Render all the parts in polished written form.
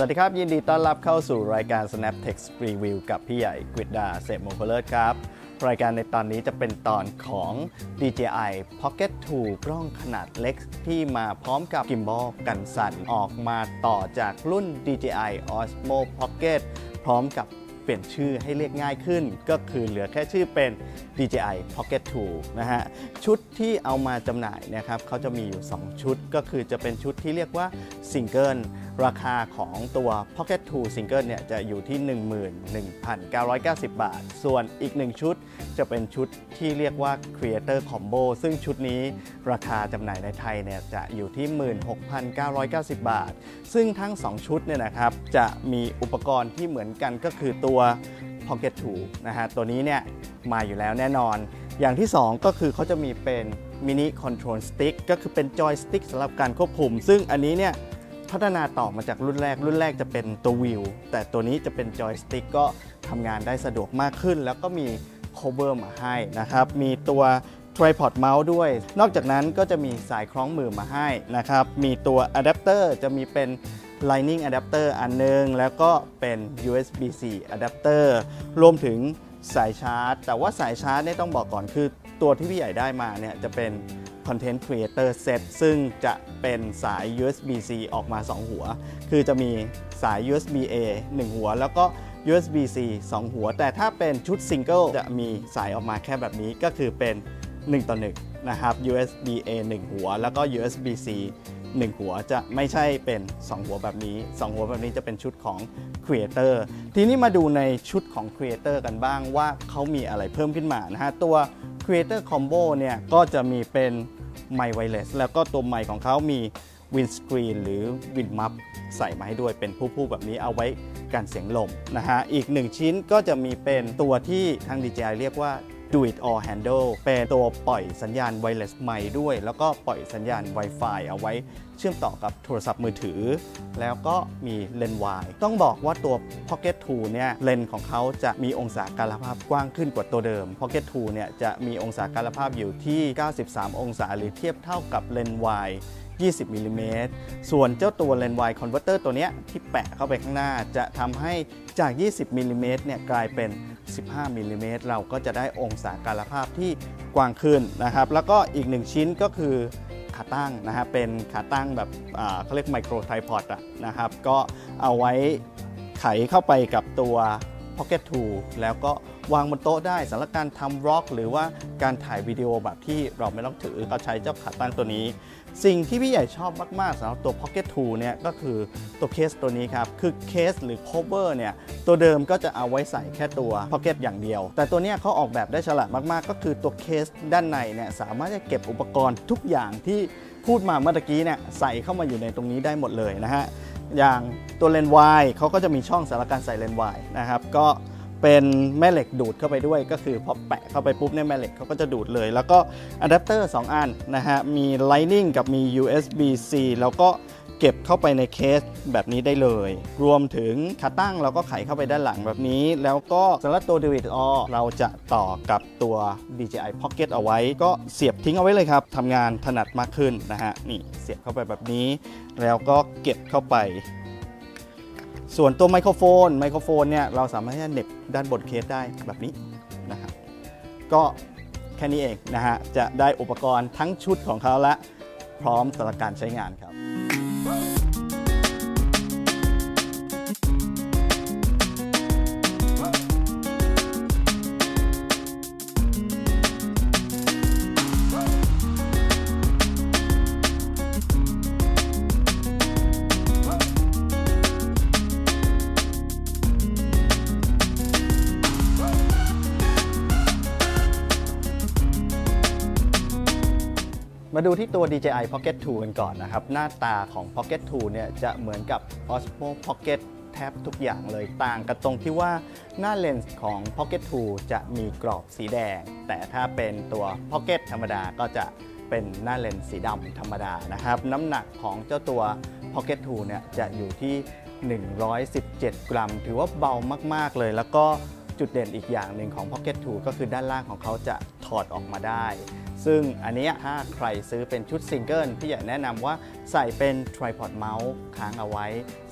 สวัสดีครับยินดีต้อนรับเข้าสู่รายการ Snaptext Review กับพี่ใหญ่กฤษดาเสพมงคลเลิศครับรายการในตอนนี้จะเป็นตอนของ DJI Pocket 2 กล้องขนาดเล็กที่มาพร้อมกับกิมบอลกันสั่นออกมาต่อจากรุ่น DJI Osmo Pocket พร้อมกับเปลี่ยนชื่อให้เรียกง่ายขึ้นก็คือเหลือแค่ชื่อเป็น DJI Pocket 2 นะฮะชุดที่เอามาจำหน่ายนะครับเขาจะมีอยู่2ชุดก็คือจะเป็นชุดที่เรียกว่า Single ราคาของตัว Pocket 2 Single เนี่ยจะอยู่ที่ 11,990 บาทส่วนอีก1ชุดจะเป็นชุดที่เรียกว่า Creator Combo ซึ่งชุดนี้ราคาจำหน่ายในไทยเนี่ยจะอยู่ที่ 16,990 บาทซึ่งทั้ง2ชุดเนี่ยนะครับจะมีอุปกรณ์ที่เหมือนกันก็คือตัว Pocket 2 นะฮะตัวนี้เนี่ยมาอยู่แล้วแน่นอนอย่างที่2ก็คือเขาจะมีเป็น Mini Control Stick ก็คือเป็นจอยสติ๊กสำหรับการควบคุมซึ่งอันนี้เนี่ยพัฒนาต่อมาจากรุ่นแรกจะเป็นตัววิวแต่ตัวนี้จะเป็นจอยสติ๊กก็ทำงานได้สะดวกมากขึ้นแล้วก็มี cover มาให้นะครับมีตัว tripod mount ด้วยนอกจากนั้นก็จะมีสายคล้องมือมาให้นะครับมีตัวอะแดปเตอร์จะมีเป็น lightning adapter อันนึงแล้วก็เป็น USB-C adapter รวมถึงสายชาร์จแต่ว่าสายชาร์จเนี่ยต้องบอกก่อนคือตัวที่พี่ใหญ่ได้มาเนี่ยจะเป็นContent Creator Set ซึ่งจะเป็นสาย USB-C ออกมา2หัวคือจะมีสาย USB-A 1 หัวแล้วก็ USB-C 2 หัวแต่ถ้าเป็นชุด Single จะมีสายออกมาแค่แบบนี้ก็คือเป็น1:1นะครับ USB-A 1 หัวแล้วก็ USB-C 1 หัวจะไม่ใช่เป็น2หัวแบบนี้2หัวแบบนี้จะเป็นชุดของ Creator ทีนี้มาดูในชุดของ Creator กันบ้างว่าเขามีอะไรเพิ่มขึ้นมานะฮะตัว Creator Combo เนี่ยก็จะมีเป็นไมค์ไวเลสแล้วก็ตัวไมค์ของเขามีวินสกรีนหรือวินมัฟใส่มาให้ด้วยเป็นผู้แบบนี้เอาไว้กันเสียงลมนะฮะอีก1ชิ้นก็จะมีเป็นตัวที่ทาง DJI เรียกว่า Do It All Handle เป็นตัวปล่อยสัญญาณไวเลสไมค์ด้วยแล้วก็ปล่อยสัญญาณ Wi-Fi เอาไว้เชื่อมต่อกับโทรศัพท์มือถือแล้วก็มีเลนส์วายต้องบอกว่าตัว Pocket 2 เนี่ยเลนส์ของเขาจะมีองศาการภาพกว้างขึ้นกว่าตัวเดิม Pocket 2 เนี่ยจะมีองศาการภาพอยู่ที่93องศาหรือเทียบเท่ากับเลนส์วาย20 มิลลิเมตรส่วนเจ้าตัวเลนส์ wide converter ตัวนี้ที่แปะเข้าไปข้างหน้าจะทำให้จาก 20 มิลลิเมตรเนี่ยกลายเป็น 15 มิลลิเมตรเราก็จะได้องศาการภาพที่กว้างขึ้นนะครับแล้วก็อีก1ชิ้นก็คือขาตั้งนะฮะเป็นขาตั้งแบบเขาเรียกไมโครไทพอดนะครับก็เอาไว้ไขเข้าไปกับตัว Pocket 2 แล้วก็วางบนโต๊ะได้สำหรับการทำบล็อกหรือว่าการถ่ายวิดีโอแบบที่เราไม่ต้องถือก็ใช้เจ้าขาตั้งตัวนี้สิ่งที่พี่ใหญ่ชอบมากๆสำหรับตัว Pocket 2 เนี่ยก็คือตัวเคสตัวนี้ครับคือเคสหรือ cover เนี่ยตัวเดิมก็จะเอาไว้ใส่แค่ตัว Pocket อย่างเดียวแต่ตัวเนี้ยเขาออกแบบได้ฉลาดมากๆก็คือตัวเคสด้านในเนี่ยสามารถจะเก็บอุปกรณ์ทุกอย่างที่พูดมาเมื่อกี้เนี่ยใส่เข้ามาอยู่ในตรงนี้ได้หมดเลยนะฮะอย่างตัวเลนส์วายเขาก็จะมีช่องสำหรับการใส่เลนส์วายนะครับก็เป็นแม่เหล็กดูดเข้าไปด้วยก็คือพอแปะเข้าไปปุ๊บเนี่ยแม่เหล็กเขาก็จะดูดเลยแล้วก็อะแดปเตอร์2 อันนะฮะมี Lightning กับมี USB-C แล้วก็เก็บเข้าไปในเคสแบบนี้ได้เลยรวมถึงขาตั้งเราก็ไขเข้าไปด้านหลังแบบนี้แล้วก็สำหรับตัว Do It All เราจะต่อกับตัว DJI Pocket เอาไว้ก็เสียบทิ้งเอาไว้เลยครับทำงานถนัดมากขึ้นนะฮะนี่เสียบเข้าไปแบบนี้แล้วก็เก็บเข้าไปส่วนตัวไมโครโฟนเนี่ยเราสามารถที่จะเน็บด้านบนเคสได้แบบนี้นะครับก็แค่นี้เองนะฮะจะได้อุปกรณ์ทั้งชุดของเขาและพร้อมสำหรับการใช้งานครับมาดูที่ตัว DJI Pocket 2 กันก่อนนะครับหน้าตาของ Pocket 2 เนี่ยจะเหมือนกับ Osmo Pocket แทบทุกอย่างเลยต่างกันตรงที่ว่าหน้าเลนส์ของ Pocket 2 จะมีกรอบสีแดงแต่ถ้าเป็นตัว Pocket ธรรมดาก็จะเป็นหน้าเลนส์สีดำธรรมดานะครับน้ำหนักของเจ้าตัว Pocket 2 เนี่ยจะอยู่ที่117 กรัมถือว่าเบามากๆเลยแล้วก็ จุดเด่นอีกอย่างหนึ่งของ Pocket 2 ก็คือด้านล่างของเขาจะถอดออกมาได้ซึ่งอันนี้ถ้าใครซื้อเป็นชุดซิงเกิลพี่อยากแนะนำว่าใส่เป็น tripod mount ค้างเอาไว้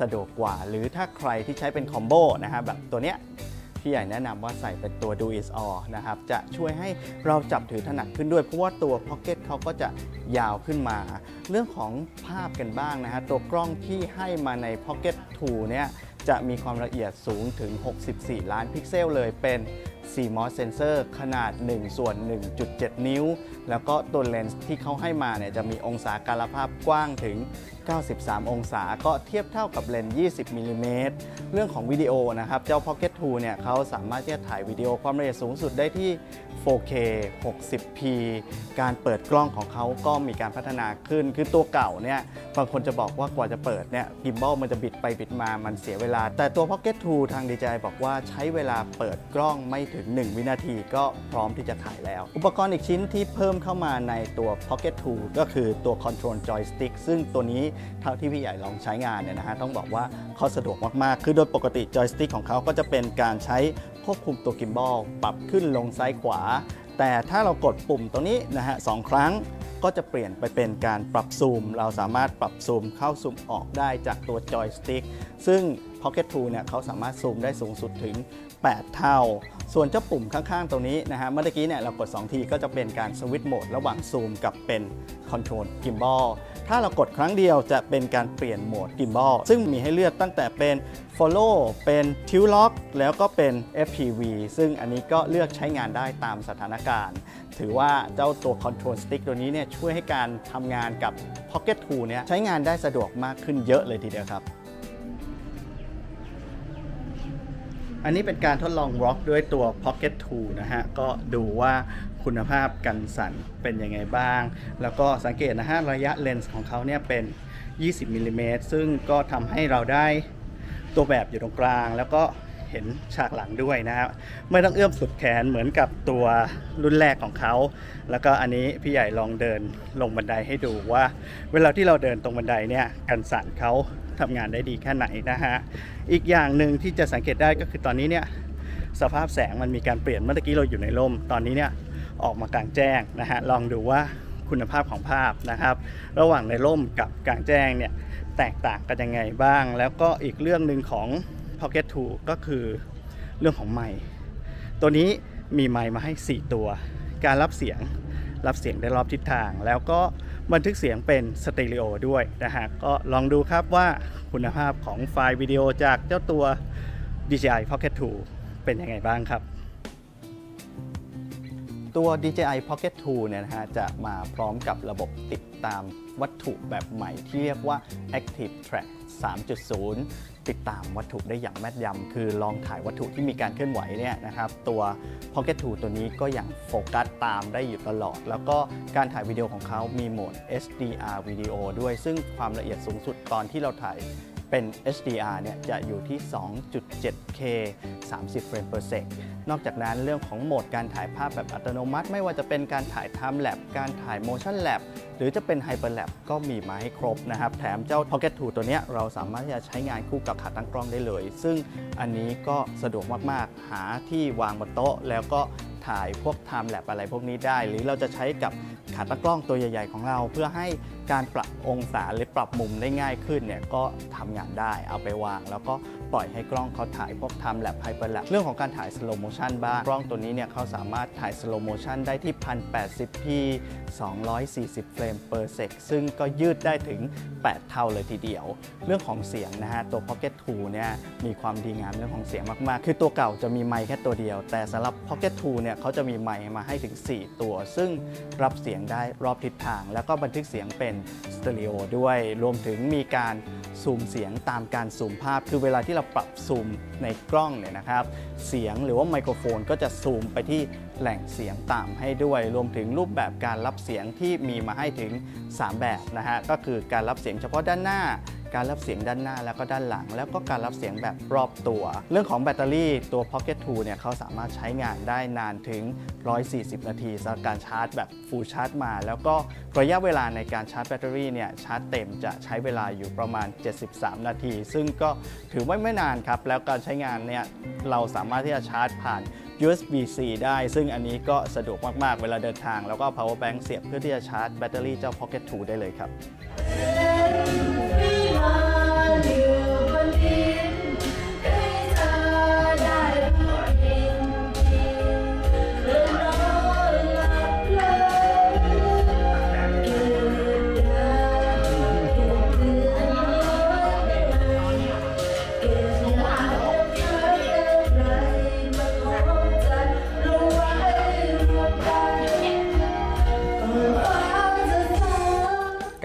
สะดวกกว่าหรือถ้าใครที่ใช้เป็นคอมโบนะฮะแบบตัวเนี้ยพี่ใหญ่แนะนำว่าใส่เป็นตัว Do It All นะครับจะช่วยให้เราจับถือถนัดขึ้นด้วยเพราะว่าตัว Pocket เขาก็จะยาวขึ้นมาเรื่องของภาพกันบ้างนะฮะตัวกล้องที่ให้มาใน Pocket 2 เนี่ยจะมีความละเอียดสูงถึง64ล้านพิกเซลเลยเป็น CMOS เซนเซอร์ขนาด1/1.7 นิ้วแล้วก็ตัวเลนส์ที่เขาให้มาเนี่ยจะมีองศาการภาพกว้างถึง93องศาก็เทียบเท่ากับเลนส์20มิลลิเมตรเรื่องของวิดีโอนะครับเจ้า Pocket 2 เนี่ยเขาสามารถที่จะถ่ายวิดีโอความละเอียดสูงสุดได้ที่ 4K 60p การเปิดกล้องของเขาก็มีการพัฒนาขึ้นคือตัวเก่าเนี่ยบางคนจะบอกว่ากว่าจะเปิดเนี่ยกิมบอลมันจะบิดไปบิดมามันเสียเวลาแต่ตัว Pocket 2 ทาง DJI บอกว่าใช้เวลาเปิดกล้องไม่ถึง1วินาทีก็พร้อมที่จะถ่ายแล้วอุปกรณ์อีกชิ้นที่เพิ่มเข้ามาในตัว Pocket 2 ก็คือตัว Control Joystick ซึ่งตัวนี้เท่าที่พี่ใหญ่ลองใช้งานเนี่ยนะฮะต้องบอกว่าเขาสะดวกมากๆคือโดยปกติจอยสติ๊กของเขาก็จะเป็นการใช้ควบคุมตัวกิมบอลปรับขึ้นลงซ้ายขวาแต่ถ้าเรากดปุ่มตรงนี้นะฮะ2ครั้งก็จะเปลี่ยนไปเป็นการปรับซูมเราสามารถปรับซูมเข้าซูมออกได้จากตัวจอยสติ๊กซึ่ง Pocket 2 เนี่ยเขาสามารถซูมได้สูงสุดถึง8เท่าส่วนเจ้าปุ่มข้างๆตรงนี้นะฮะเมื่อกี้เนี่ยเรากด2ทีก็จะเป็นการสวิตช์โหมดระหว่างซูมกับเป็นคอนโทรลกิมบอลถ้าเรากดครั้งเดียวจะเป็นการเปลี่ยนโหมดกิมบอลซึ่งมีให้เลือกตั้งแต่เป็น Follow เป็น Tilt Lock แล้วก็เป็น FPV ซึ่งอันนี้ก็เลือกใช้งานได้ตามสถานการณ์ถือว่าเจ้าตัว Control Stick ตัวนี้เนี่ยช่วยให้การทำงานกับ Pocket 2 เนี่ยใช้งานได้สะดวกมากขึ้นเยอะเลยทีเดียวครับอันนี้เป็นการทดลอง walk ด้วยตัว Pocket 2 นะฮะก็ดูว่าคุณภาพกันสั่นเป็นยังไงบ้างแล้วก็สังเกตนะฮะระยะเลนส์ของเขาเนี่ยเป็น20มิลลิเมตรซึ่งก็ทำให้เราได้ตัวแบบอยู่ตรงกลางแล้วก็เห็นฉากหลังด้วยนะครับไม่ต้องเอื้อมสุดแขนเหมือนกับตัวรุ่นแรกของเขาแล้วก็อันนี้พี่ใหญ่ลองเดินลงบันไดให้ดูว่าเวลาที่เราเดินตรงบันไดเนี่ยกันสั่นเขาทำงานได้ดีแค่ไหนนะฮะอีกอย่างหนึ่งที่จะสังเกตได้ก็คือตอนนี้เนี่ยสภาพแสงมันมีการเปลี่ยนเมื่อกี้เราอยู่ในร่มตอนนี้เนี่ยออกมากลางแจ้งนะฮะลองดูว่าคุณภาพของภาพนะครับระหว่างในร่มกับกลางแจ้งเนี่ยแตกต่างกันยังไงบ้างแล้วก็อีกเรื่องหนึ่งของ Pocket 2 ก็คือเรื่องของไมค์ตัวนี้มีไมค์มาให้4ตัวการรับเสียงได้รอบทิศทางแล้วก็บันทึกเสียงเป็นสเตอริโอด้วยนะฮะก็ลองดูครับว่าคุณภาพของไฟล์วิดีโอจากเจ้าตัว DJI Pocket 2 เป็นยังไงบ้างครับตัว DJI Pocket 2 เนี่ยนะฮะจะมาพร้อมกับระบบติดตามวัตถุแบบใหม่ที่เรียกว่า Active Track 3.0ติดตามวัตถุได้อย่างแม่นยำคือลองถ่ายวัตถุที่มีการเคลื่อนไหวเนี่ยนะครับตัว Pocket 2 ตัวนี้ก็ยังโฟกัสตามได้อยู่ตลอดแล้วก็การถ่ายวิดีโอของเขามีโหมด HDR วิดีโอด้วยซึ่งความละเอียดสูงสุดตอนที่เราถ่ายเป็น HDR เนี่ยจะอยู่ที่ 2.7K 30 เฟรม per second นอกจากนั้นเรื่องของโหมดการถ่ายภาพแบบอัตโนมัติไม่ว่าจะเป็นการถ่าย time lapse การถ่าย motion lapse หรือจะเป็น hyper lapse ก็มีมาให้ครบนะครับแถมเจ้า Pocket 2 ตัวนี้เราสามารถจะใช้งานคู่กับขาตั้งกล้องได้เลยซึ่งอันนี้ก็สะดวกมากๆหาที่วางบนโต๊ะแล้วก็ถ่ายพวก time lapse อะไรพวกนี้ได้หรือเราจะใช้กับขาตั้งกล้องตัวใหญ่ๆของเราเพื่อให้การปรับองศาหรือปรับมุมได้ง่ายขึ้นเนี่ยก็ทำงานได้เอาไปวางแล้วก็ปล่อยให้กล้องเขาถ่ายพวก time lapse hyper lapse เรื่องของการถ่าย slow motion บ้างกล้องตัวนี้เนี่ยเขาสามารถถ่าย slow motion ได้ที่ 1080p 240 เฟรม per second ซึ่งก็ยืดได้ถึง8เท่าเลยทีเดียวเรื่องของเสียงนะฮะตัว Pocket 2 เนี่ยมีความดีงามเรื่องของเสียงมากๆคือตัวเก่าจะมีไมค์แค่ตัวเดียวแต่สำหรับ Pocket 2 เนี่ยเขาจะมีไมค์มาให้ถึง4ตัวซึ่งรับเสียงได้รอบทิศทางแล้วก็บันทึกเสียงเป็นสเตอริโอด้วยรวมถึงมีการซูมเสียงตามการซูมภาพคือเวลาที่เราปรับซูมในกล้องเนี่ยนะครับเสียงหรือว่าไมโครโฟนก็จะซูมไปที่แหล่งเสียงตามให้ด้วยรวมถึงรูปแบบการรับเสียงที่มีมาให้ถึง3แบบนะฮะก็คือการรับเสียงเฉพาะด้านหน้า การรับเสียงด้านหน้าแล้วก็ด้านหลังแล้วก็การรับเสียงแบบรอบตัวเรื่องของแบตเตอรี่ตัว Pocket 2 เนี่ยเขาสามารถใช้งานได้นานถึง140 นาทีสำหรับการชาร์จแบบฟูลชาร์จมาแล้วก็ระยะเวลาในการชาร์จแบตเตอรี่เนี่ยชาร์จเต็มจะใช้เวลาอยู่ประมาณ73 นาทีซึ่งก็ถือว่าไม่นานครับแล้วการใช้งานเนี่ยเราสามารถที่จะชาร์จผ่าน USB-C ได้ซึ่งอันนี้ก็สะดวกมากๆเวลาเดินทางแล้วก็ power bank เสียบเพื่อที่จะชาร์จแบตเตอรี่เจ้า Pocket 2 ได้เลยครับ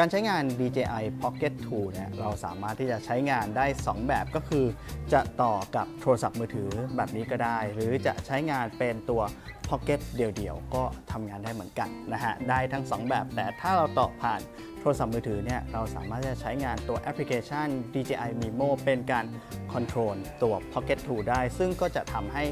การใช้งาน DJI Pocket 2 เนี่ยเราสามารถที่จะใช้งานได้2แบบก็คือจะต่อกับโทรศัพท์มือถือแบบนี้ก็ได้หรือจะใช้งานเป็นตัว Pocket เดี่ยวๆก็ทำงานได้เหมือนกันนะฮะได้ทั้ง2แบบแต่ถ้าเราต่อผ่านโทรศัพท์มือถือเนี่ยเราสามารถจะใช้งานตัวแอปพลิเคชัน DJI Mimo เป็นการคอนโทรลตัว Pocket 2 ได้ซึ่งก็จะทำให้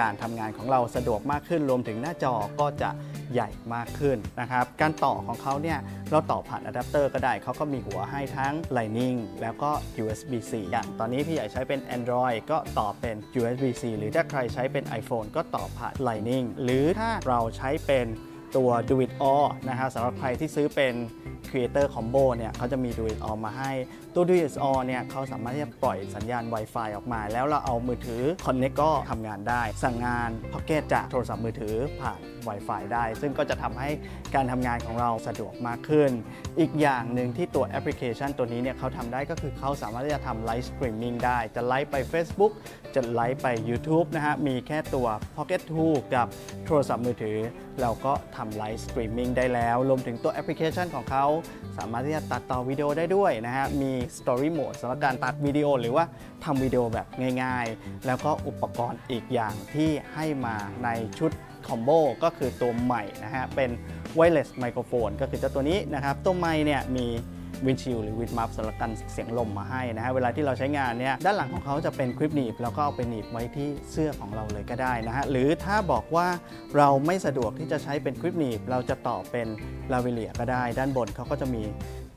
การทำงานของเราสะดวกมากขึ้นรวมถึงหน้าจอก็จะใหญ่มากขึ้นนะครับการต่อของเขาเนี่ยเราต่อผ่านอะแดปเตอร์ก็ได้เขาก็มีหัวให้ทั้ง Lightning แล้วก็ USB-C อย่างตอนนี้พี่ใหญ่ใช้เป็น Android ก็ต่อเป็น USB-C หรือถ้าใครใช้เป็น iPhone ก็ต่อผ่าน Lightning หรือถ้าเราใช้เป็นตัว Do It All นะครับสำหรับใครที่ซื้อเป็น Creator Combo เนี่ยเขาจะมี Do It All มาให้ตัว Do It All เนี่ยเขาสามารถที่จะปล่อยสัญญาณ Wi-Fi ออกมาแล้วเราเอามือถือ Connect ก็ทำงานได้สั่งงาน Pocket จากโทรศัพท์มือถือผ่าน Wi-Fi ได้ซึ่งก็จะทำให้การทำงานของเราสะดวกมากขึ้นอีกอย่างหนึ่งที่ตัวแอปพลิเคชันตัวนี้เนี่ยเขาทำได้ก็คือเขาสามารถที่จะทำ Live Streaming ได้จะไลฟ์ไป Facebook จะไลฟ์ไป YouTube นะฮะมีแค่ตัว Pocket 2 กับโทรศัพท์มือถือเราก็ทำไลฟ์สตรีมมิ่งได้แล้วรวมถึงตัวแอปพลิเคชันของเขาสามารถที่จะตัดต่อวิดีโอได้ด้วยนะฮะมี Story Mode สำหรับการตัดวิดีโอหรือว่าทำวิดีโอแบบง่ายๆแล้วก็อุปกรณ์อีกอย่างที่ให้มาในชุดคอมโบก็คือตัวใหม่นะฮะเป็น Wireless Microphone ก็คือเจ้าตัวนี้นะครับตัวใหม่เนี่ยมีวินชิลหรือวินมัฟสำหรับกันเสียงลมมาให้นะฮะเวลาที่เราใช้งานเนี่ยด้านหลังของเขาจะเป็นคลิปหนีบแล้วก็เอาไปหนีบไว้ที่เสื้อของเราเลยก็ได้นะฮะหรือถ้าบอกว่าเราไม่สะดวกที่จะใช้เป็นคลิปหนีบเราจะต่อเป็นลาเวเลียก็ได้ด้านบนเขาก็จะมี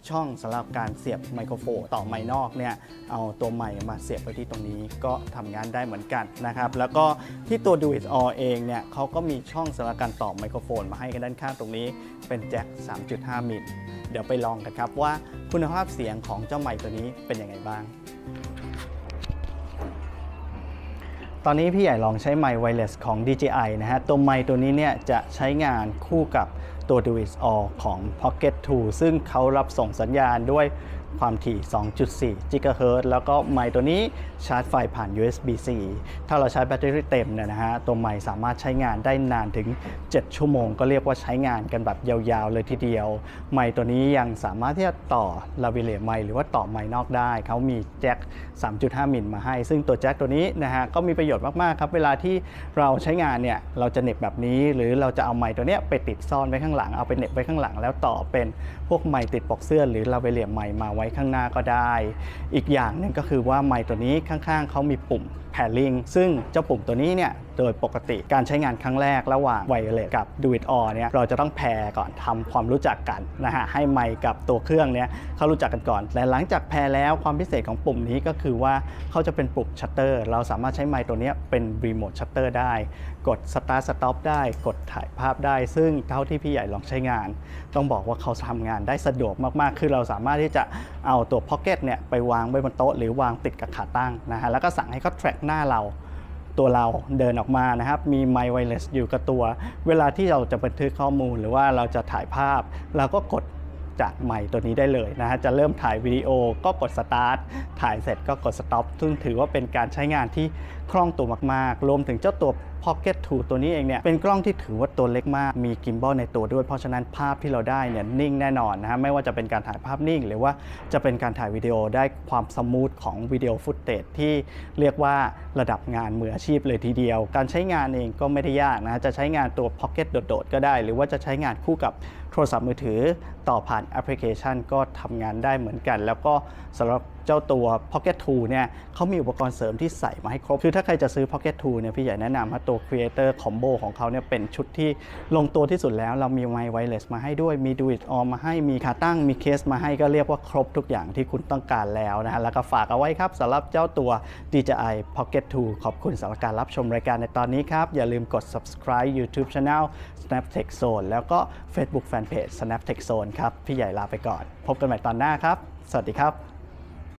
ช่องสำหรับการเสียบไมโครโฟนต่อไมค์นอกเนี่ยเอาตัวไมค์มาเสียบไว้ที่ตรงนี้ก็ทำงานได้เหมือนกันนะครับแล้วก็ที่ตัว Do It All เองเนี่ยเขาก็มีช่องสำหรับการต่อไมโครโฟนมาให้กันด้านข้างตรงนี้เป็นแจ็ค 3.5 มิลเดี๋ยวไปลองกันครับว่าคุณภาพเสียงของเจ้าไมค์ตัวนี้เป็นยังไงบ้างตอนนี้พี่ใหญ่ลองใช้ไมค์ไวเลสของ DJI นะฮะตัวไมค์ตัวนี้เนี่ยจะใช้งานคู่กับตัว Do It All ของ Pocket 2 ซึ่งเขารับส่งสัญญาณด้วยความถี่ 2.4 GHz แล้วก็ไมค์ตัวนี้ชาร์จไฟผ่าน USB-C ถ้าเราใช้แบตเตอรี่เต็มเนี่ยนะฮะตัวไมค์สามารถใช้งานได้นานถึง7ชั่วโมงก็เรียกว่าใช้งานกันแบบยาวๆเลยทีเดียวไมค์ตัวนี้ยังสามารถที่จะต่อลาเวเลียไมค์หรือว่าต่อไมค์นอกได้เขามีแจ็ค 3.5 มิลมาให้ซึ่งตัวแจ็คตัวนี้นะฮะก็มีประโยชน์มากๆครับเวลาที่เราใช้งานเนี่ยเราจะเหน็บแบบนี้หรือเราจะเอาไมค์ตัวเนี้ยไปติดซ่อนไว้ข้างหลังเอาไปเหน็บไว้ข้างหลังแล้วต่อเป็นพวกไมค์ติดปลอกเสื้อหรือลาเวเลียไมค์มาไว้ข้างหน้าก็ได้อีกอย่างหนึ่งก็คือว่าไมค์ตัวนี้ข้างๆเขามีปุ่มแพร์ลิงซึ่งเจ้าปุ่มตัวนี้เนี่ยโดยปกติการใช้งานครั้งแรกระหว่างไวเลสกับ Do It All เนี่ยเราจะต้องแพร์ก่อนทำความรู้จักกันนะฮะให้ไมค์กับตัวเครื่องเนี่ยเขารู้จักกันก่อนและหลังจากแพร์แล้วความพิเศษของปุ่มนี้ก็คือว่าเขาจะเป็นปุ่มชัตเตอร์เราสามารถใช้ไมค์ตัวนี้เป็นรีโมทชัตเตอร์ได้กด Start Stop ได้กดถ่ายภาพได้ซึ่งเท่าที่พี่ใหญ่ลองใช้งานต้องบอกว่าเขาทำงานได้สะดวกมากๆคือเราสามารถที่จะเอาตัว Pocket เนี่ยไปวางไว้บนโต๊ะหรือวางติดกับขาตั้งนะฮะแล้วก็สั่งให้เขา track หน้าเราตัวเราเดินออกมานะครับมีไมค์ไวเลสอยู่กับตัวเวลาที่เราจะบันทึกข้อมูลหรือว่าเราจะถ่ายภาพเราก็กดจากไมค์ตัวนี้ได้เลยนะฮะจะเริ่มถ่ายวิดีโอก็กด Start ถ่ายเสร็จก็กด Stop ซึ่งถือว่าเป็นการใช้งานที่ คล่องตัวมากๆรวมถึงเจ้าตัว Pocket 2 ตัวนี้เองเนี่ยเป็นกล้องที่ถือว่าตัวเล็กมากมีกิมบอลในตัวด้วยเพราะฉะนั้นภาพที่เราได้เนี่ยนิ่งแน่นอนนะฮะไม่ว่าจะเป็นการถ่ายภาพนิ่งหรือว่าจะเป็นการถ่ายวิดีโอได้ความสมูทของวิดีโอฟุตเทจที่เรียกว่าระดับงานมืออาชีพเลยทีเดียวการใช้งานเองก็ไม่ได้ยากนะจะใช้งานตัว Pocket โดดๆก็ได้หรือว่าจะใช้งานคู่กับโทรศัพท์มือถือต่อผ่านแอปพลิเคชันก็ทำงานได้เหมือนกันแล้วก็สำหรับเจ้าตัว Pocket 2 เนี่ยเขามีอุปกรณ์เสริมที่ใส่มาให้ครบคือถ้าใครจะซื้อ Pocket 2 เนี่ยพี่ใหญ่แนะนำว่าตัว Creator Combo ของเขาเนี่ยเป็นชุดที่ลงตัวที่สุดแล้วเรามีไมค์ไวเลสมาให้ด้วยมี Do It All มาให้มีขาตั้งมีเคสมาให้ก็เรียกว่าครบทุกอย่างที่คุณต้องการแล้วนะฮะแล้วก็ฝากเอาไว้ครับสำหรับเจ้าตัว DJI Pocket 2 ขอบคุณสำหรับการรับชมรายการในตอนนี้ครับอย่าลืมกด subscribe YouTube Channel SnapTech Zone แล้วก็ Facebook Fanpage SnapTech Zone ครับพี่ใหญ่ลาไปก่อนพบกันใหม่ตอนหน้าครับสวัสดีครับ